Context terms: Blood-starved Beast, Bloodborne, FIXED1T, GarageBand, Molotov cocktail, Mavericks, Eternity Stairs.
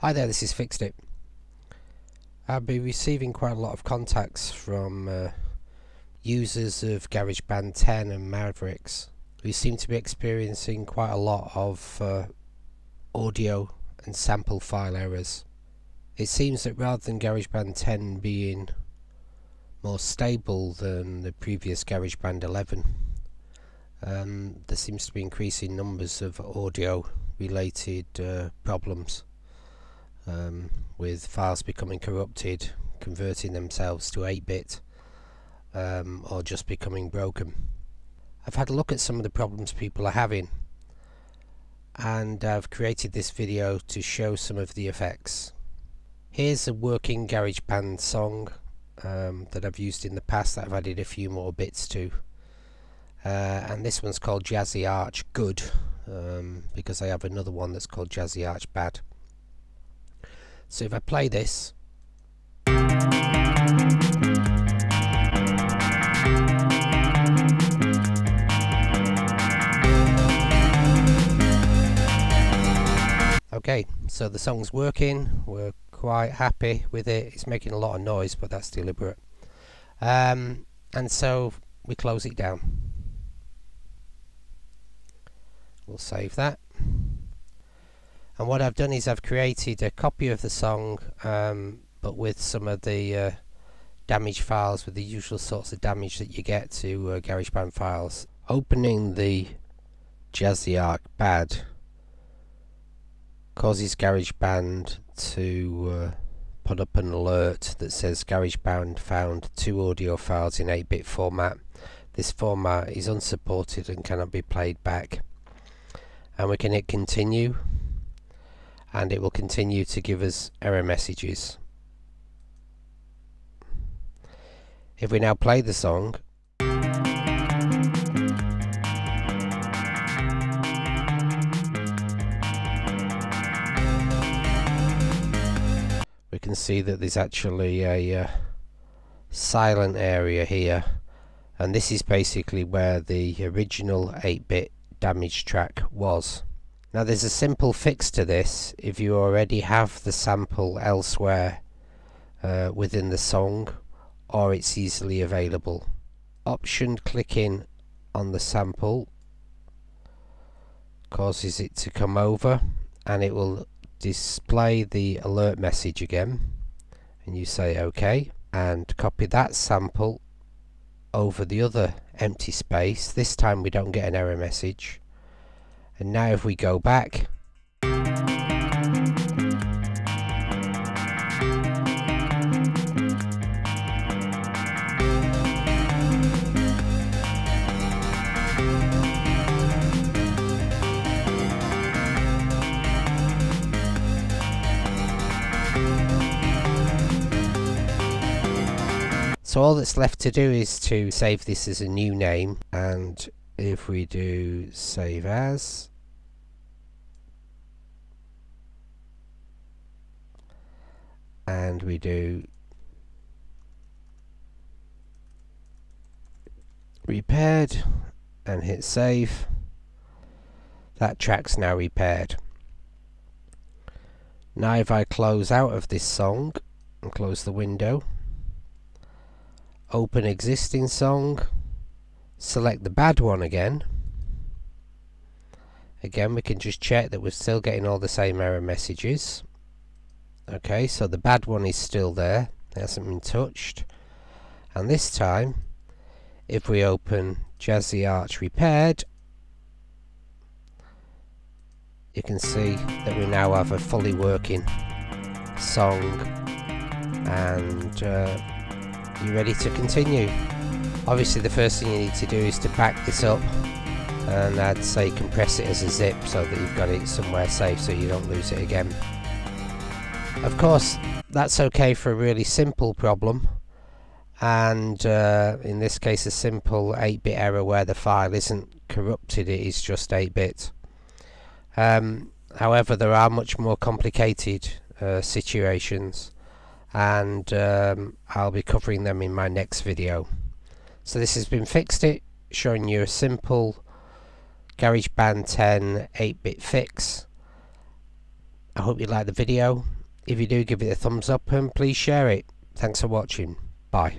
Hi there, this is FIXED1T. I've been receiving quite a lot of contacts from users of GarageBand 10 and Mavericks who seem to be experiencing quite a lot of audio and sample file errors. It seems that rather than GarageBand 10 being more stable than the previous GarageBand 11, there seems to be increasing numbers of audio related problems. With files becoming corrupted, converting themselves to 8-bit, or just becoming broken. I've had a look at some of the problems people are having, and I've created this video to show some of the effects. Here's a working GarageBand song that I've used in the past that I've added a few more bits to, and this one's called Jazzy Arch Good, because I have another one that's called Jazzy Arch Bad. So if I play this, okay, so the song's working, we're quite happy with it, it's making a lot of noise but that's deliberate, and so we close it down. We'll save that. And what I've done is I've created a copy of the song, but with some of the damage files, with the usual sorts of damage that you get to GarageBand files. Opening the Jazzy Arch Bad causes GarageBand to put up an alert that says GarageBand found two audio files in 8-bit format. This format is unsupported and cannot be played back. And we can hit continue, and it will continue to give us error messages. If we now play the song, we can see that there's actually a silent area here, and this is basically where the original 8-bit damage track was. Now there's a simple fix to this. If you already have the sample elsewhere within the song, or it's easily available, option clicking on the sample causes it to come over and it will display the alert message again, and you say OK and copy that sample over the other empty space. This time we don't get an error message. And now if we go back, so all that's left to do is to save this as a new name, and if we do save as, and we do repaired and hit save, that track's now repaired. Now if I close out of this song and close the window, open existing song, select the bad one again. Again, we can just check that we're still getting all the same error messages. Okay, so the bad one is still there, it hasn't been touched. And this time, if we open Jazzy Arch Repaired, you can see that we now have a fully working song, and you're ready to continue. Obviously the first thing you need to do is to back this up, and I'd say compress it as a zip so that you've got it somewhere safe so you don't lose it again. Of course that's okay for a really simple problem, and in this case a simple 8-bit error where the file isn't corrupted, it is just 8-bit. However, there are much more complicated situations, and I'll be covering them in my next video. So this has been FIXED1T, showing you a simple GarageBand 10 8-bit fix, I hope you liked the video. If you do, give it a thumbs up and please share it. Thanks for watching. Bye.